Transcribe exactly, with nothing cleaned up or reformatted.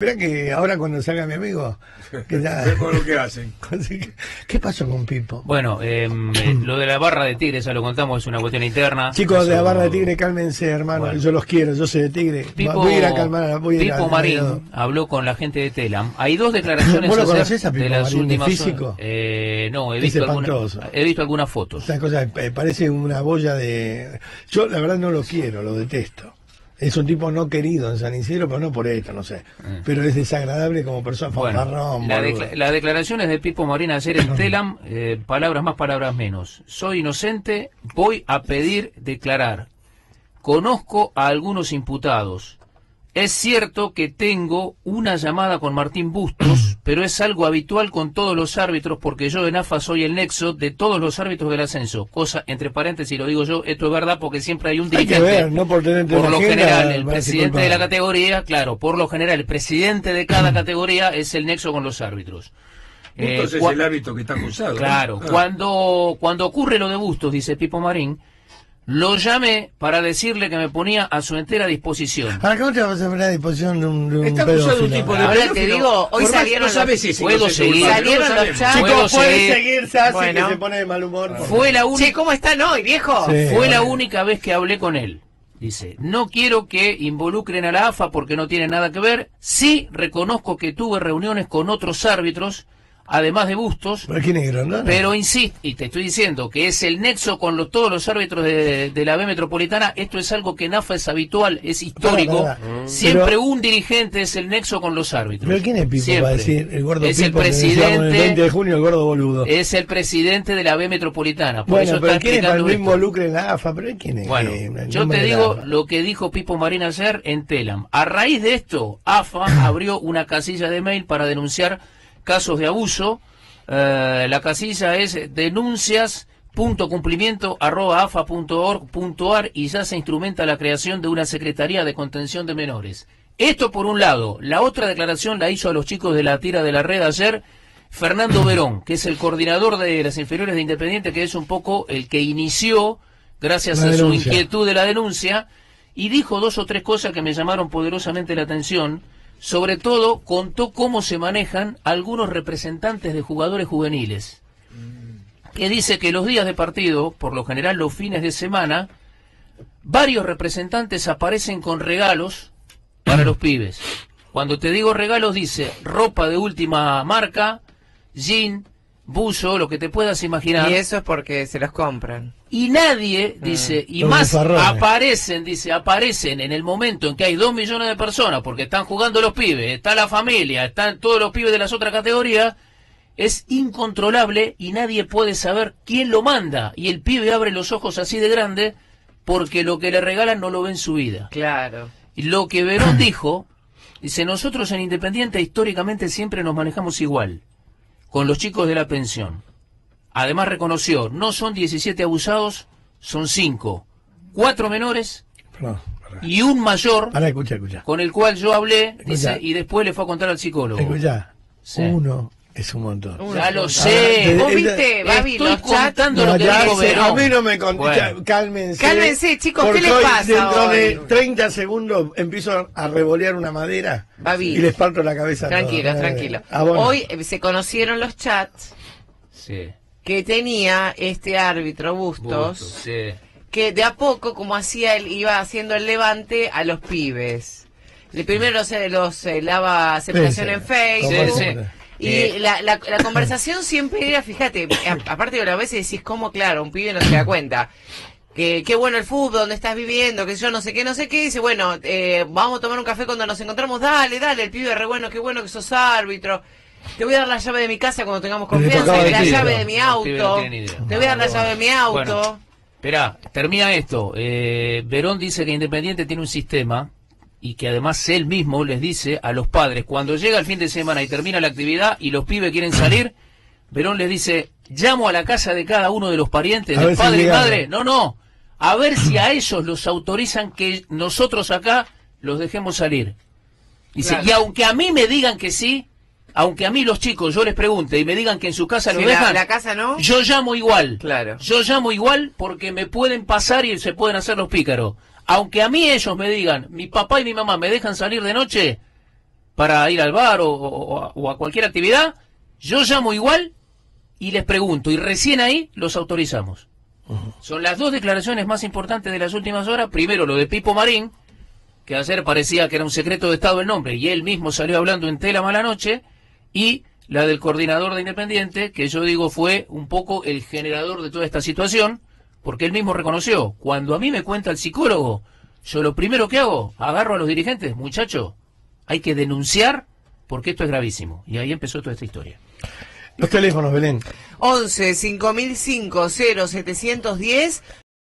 Espera que ahora cuando salga mi amigo... Que ya... con lo que hacen. ¿Qué pasó con Pipo? Bueno, eh, lo de la barra de Tigre, ya lo contamos, es una cuestión interna. Chicos, eso... de la barra de Tigre, cálmense, hermano. Bueno. Yo los quiero, yo soy de Tigre. Pipo, voy a ir a calmar. Voy a Pipo ir a, Marín a... habló con la gente de Telam. Hay dos declaraciones. ¿Vos lo conocés a Pipo de las Marín, últimas físico? Eh, no, he visto, algunas, he visto algunas fotos. Esta cosa eh, parece una boya de... Yo la verdad no lo quiero, lo detesto. Es un tipo no querido en San Isidro, pero no por esto, no sé. Mm. Pero es desagradable como persona. Bueno, fanfarrón, la decla las declaraciones de Pipo Marín ayer en Telam, eh, palabras más, palabras menos. Soy inocente, voy a pedir declarar. Conozco a algunos imputados. Es cierto que tengo una llamada con Martín Bustos, pero es algo habitual con todos los árbitros porque yo en A F A soy el nexo de todos los árbitros del ascenso. Cosa, entre paréntesis, lo digo yo, esto es verdad porque siempre hay un dirigente. Hay que ver, no por tener por lo general, el presidente de la categoría, claro, por lo general, el presidente de cada categoría es el nexo con los árbitros. Bustos eh, es el árbitro que está acusado. Claro, ¿eh? ah. cuando, cuando ocurre lo de Bustos, dice Pipo Marín, lo llamé para decirle que me ponía a su entera disposición. ¿Para cómo te vas a poner a disposición de un, de un pedófilo? Un tipo de ahora pedófilo, te digo, hoy salieron, no los, si puedo seguir, salieron los chats. Chicos, pueden seguir, Sassi, bueno, que se pone de mal humor. Fue la única... Che, ¿cómo están hoy, viejo? Sí, fue vale. la única vez que hablé con él. Dice, no quiero que involucren a la A F A porque no tiene nada que ver. Sí reconozco que tuve reuniones con otros árbitros, además de Bustos, pero, pero insisto, y te estoy diciendo que es el nexo con los, todos los árbitros de, de la B Metropolitana. Esto es algo que en A F A es habitual, es histórico, para, para, para. siempre pero, un dirigente es el nexo con los árbitros. ¿Pero quién es Pipo siempre. Para decir el gordo? Es Pipo, el presidente, el veinte de junio, el gordo boludo. Es el presidente de la B Metropolitana. Por bueno, eso pero ¿quién es para no involucre en la A F A? ¿Pero quién es? Bueno, eh, yo te digo lo que dijo Pipo Marín ayer en Telam. A raíz de esto, A F A abrió una casilla de mail para denunciar casos de abuso. Eh, la casilla es denuncias punto cumplimiento arroba afa punto org punto ar y ya se instrumenta la creación de una Secretaría de Contención de Menores. Esto por un lado. La otra declaración la hizo a los chicos de la tira de la red ayer Fernando Verón, que es el coordinador de las inferiores de Independiente, que es un poco el que inició, gracias a su inquietud, de la denuncia, y dijo dos o tres cosas que me llamaron poderosamente la atención. Sobre todo, contó cómo se manejan algunos representantes de jugadores juveniles, que dice que los días de partido, por lo general los fines de semana, varios representantes aparecen con regalos para los pibes. Cuando te digo regalos, dice ropa de última marca, jean, buzo, lo que te puedas imaginar. Y eso es porque se los compran. Y nadie, dice, mm, y más aparecen, dice, aparecen en el momento en que hay dos millones de personas, porque están jugando los pibes, está la familia, están todos los pibes de las otras categorías, es incontrolable y nadie puede saber quién lo manda. Y el pibe abre los ojos así de grande porque lo que le regalan no lo ve en su vida. Claro. Y lo que Verón dijo, dice, nosotros en Independiente históricamente siempre nos manejamos igual, con los chicos de la pensión. Además reconoció, no son diecisiete abusados, son cinco. cuatro menores no, y un mayor, ahora, escucha, escucha. con el cual yo hablé, dice, y después le fue a contar al psicólogo. Escucha, sí. uno es un montón. Uno, ya lo sé. Vos viste, Babi, estoy los contando no, lo que ya digo, sé, A mí no me con... bueno. Cálmense. Cálmense, chicos, ¿qué les pasa dentro hoy? de treinta segundos empiezo a revolear una madera Babi. y les parto la cabeza. Tranquilo, todo. tranquilo. Ah, bueno. Hoy se conocieron los chats. Sí. Que tenía este árbitro Bustos, Bustos sí. que de a poco, como hacía él, iba haciendo el levante a los pibes. El primero se los eh, lava aceptación sí, en Facebook. Sí, sí. Y eh. la, la, la conversación siempre era, fíjate, a, aparte de las veces decís, ¿cómo? Claro, un pibe no se da cuenta. Que qué bueno el fútbol, dónde estás viviendo, que yo no sé qué, no sé qué. Y dice, bueno, eh, vamos a tomar un café cuando nos encontramos. Dale, dale, el pibe re bueno, qué bueno que sos árbitro. Te voy a dar la llave de mi casa cuando tengamos confianza, la decirlo. llave de mi auto, no te voy a dar la llave de mi auto. Bueno, esperá, termina esto. Eh, Verón dice que Independiente tiene un sistema y que además él mismo les dice a los padres, cuando llega el fin de semana y termina la actividad y los pibes quieren salir, Verón les dice, llamo a la casa de cada uno de los parientes, a del padre si y madre, no, no, a ver si a ellos los autorizan que nosotros acá los dejemos salir. Dice, claro. Y aunque a mí me digan que sí, aunque a mí los chicos yo les pregunte y me digan que en su casa si lo dejan, la, la casa no, yo llamo igual. Claro. Yo llamo igual porque me pueden pasar y se pueden hacer los pícaros. Aunque a mí ellos me digan, mi papá y mi mamá me dejan salir de noche, para ir al bar o, o, o a cualquier actividad, yo llamo igual y les pregunto, y recién ahí los autorizamos. Uh-huh. Son las dos declaraciones más importantes de las últimas horas. Primero, lo de Pipo Marín, que ayer parecía que era un secreto de Estado el nombre, y él mismo salió hablando en Telam a la noche, y la del coordinador de Independiente, que yo digo fue un poco el generador de toda esta situación, porque él mismo reconoció, cuando a mí me cuenta el psicólogo, yo lo primero que hago, agarro a los dirigentes, muchacho, hay que denunciar porque esto es gravísimo. Y ahí empezó toda esta historia. Los teléfonos, Belén. once cinco mil cinco cero setecientos diez